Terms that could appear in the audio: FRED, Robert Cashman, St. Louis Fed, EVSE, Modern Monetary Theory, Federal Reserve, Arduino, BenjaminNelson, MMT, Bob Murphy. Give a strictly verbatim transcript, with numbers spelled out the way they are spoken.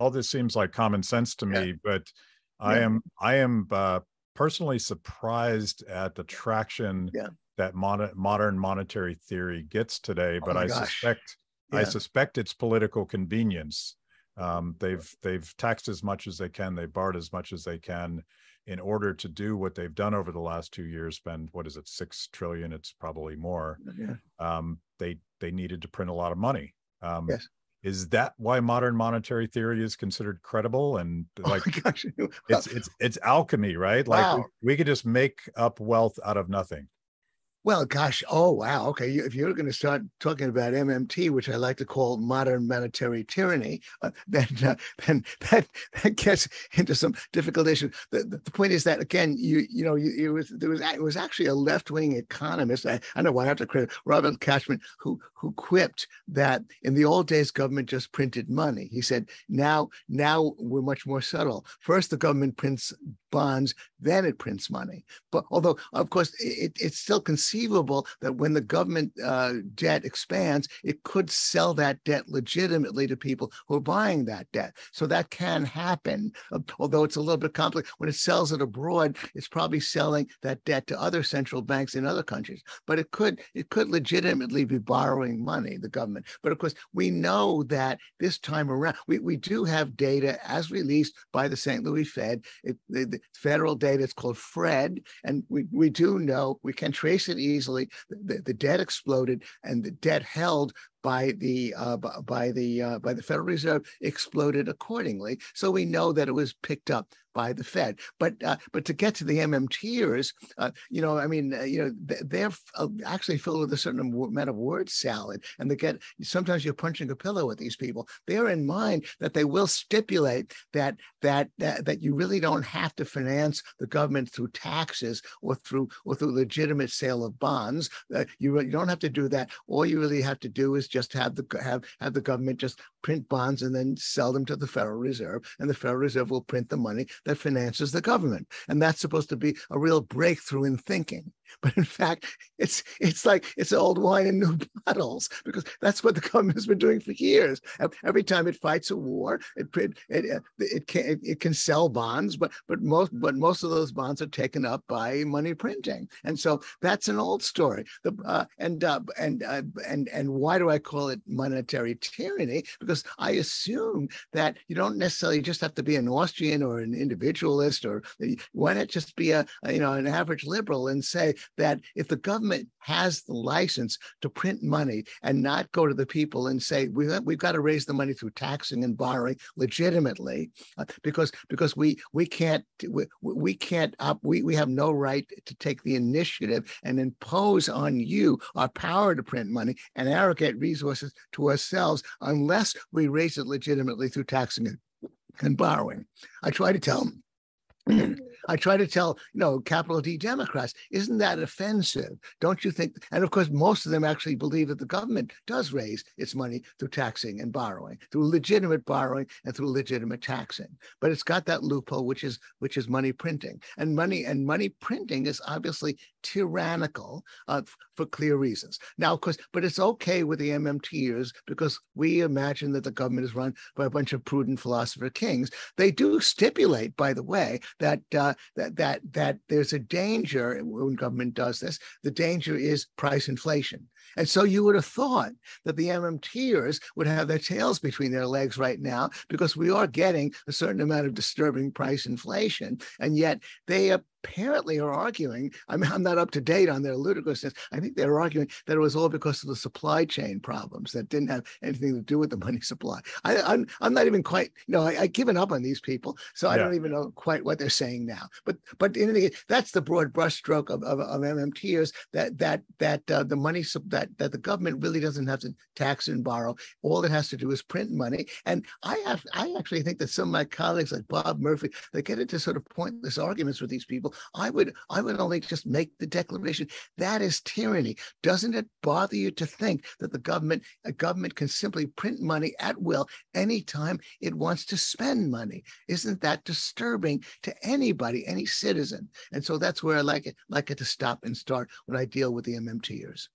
all this seems like common sense to me, yeah. but yeah. I am I am uh, personally surprised at the traction yeah. that mon modern monetary theory gets today. But oh I gosh. suspect yeah. I suspect it's political convenience. Um, they've they've taxed as much as they can, they've borrowed as much as they can, in order to do what they've done over the last two years, spend, what is it, six trillion dollars, it's probably more. Yeah. Um, they, they needed to print a lot of money. Um, yes. Is that why modern monetary theory is considered credible? And like, oh my gosh. Wow. it's, it's, it's alchemy, right? Like wow. we, we could just make up wealth out of nothing. Well, gosh, oh, wow. Okay. If you're going to start talking about M M T, which I like to call modern monetary tyranny, uh, then, uh, then that, that gets into some difficult issues. The, the, the point is that, again, you you know, you, it, was, there was, it was actually a left-wing economist, I, I know why I have to credit Robert Cashman, who, who quipped that in the old days, government just printed money. He said, now, now we're much more subtle. First, the government prints bonds, then it prints money. But although, of course, it, it's still conceivable that when the government uh, debt expands, it could sell that debt legitimately to people who are buying that debt. So that can happen, uh, although it's a little bit complex. When it sells it abroad, it's probably selling that debt to other central banks in other countries. But it could, it could legitimately be borrowing money, the government. But of course, we know that this time around, we, we do have data as released by the Saint Louis Fed, it, the, the federal data, it's called FRED. And we, we do know, we can trace it easily. The, the debt exploded, and the debt held by the uh, by the uh, by the Federal Reserve exploded accordingly. So we know that it was picked up by the Fed. But uh, but to get to the M M Ters, uh, you know, I mean, uh, you know, they're uh, actually filled with a certain amount of word salad, and they get sometimes you're punching a pillow with these people. Bear in mind that they will stipulate that that that, that you really don't have to finance the government through taxes or through or through legitimate sale of bonds. Uh, you really don't have to do that. All you really have to do is just have the have have the government just print bonds and then sell them to the Federal Reserve, and the Federal Reserve will print the money that finances the government. And that's supposed to be a real breakthrough in thinking. But in fact, it's it's like it's old wine in new bottles, because that's what the government has been doing for years. Every time it fights a war, it it it, it can it can sell bonds, but but most but most of those bonds are taken up by money printing, and so that's an old story. The uh, and uh, and uh, and and why do I call it monetary tyranny? Because I assume that you don't necessarily just have to be an Austrian or an individualist, or why not just be a, a you know an average liberal and say that if the government has the license to print money and not go to the people and say, we've, we've got to raise the money through taxing and borrowing legitimately, uh, because because we we can't we, we can't uh, we, we have no right to take the initiative and impose on you our power to print money and allocate resources to ourselves unless we raise it legitimately through taxing and, and borrowing. I try to tell them. I try to tell, you know, capital D Democrats, isn't that offensive? Don't you think? And of course, most of them actually believe that the government does raise its money through taxing and borrowing, through legitimate borrowing and through legitimate taxing. But it's got that loophole, which is which is money printing, and money and money printing is obviously tyrannical uh, for clear reasons. Now, of course, but it's okay with the M M Ters because we imagine that the government is run by a bunch of prudent philosopher kings. They do stipulate, by the way, that uh, that that that there's a danger when government does this. The danger is price inflation, and so you would have thought that the M M Ters would have their tails between their legs right now because we are getting a certain amount of disturbing price inflation, and yet they are apparently are arguing, I mean, I'm not up to date on their ludicrousness, I think they're arguing that it was all because of the supply chain problems that didn't have anything to do with the money supply. I, I'm, I'm not even quite, you know, I, I've given up on these people, so yeah. I don't even know quite what they're saying now. But but in any case, that's the broad brushstroke of, of, of M M Ters, that that that uh, the money, that, that the government really doesn't have to tax and borrow. All it has to do is print money. And I have, I actually think that some of my colleagues like Bob Murphy, they get into sort of pointless arguments with these people. I would I would only just make the declaration that is tyranny. Doesn't it bother you to think that the government a government can simply print money at will anytime it wants to spend money? Isn't that disturbing to anybody, any citizen? And so that's where I like it like it to stop and start when I deal with the M M Ters.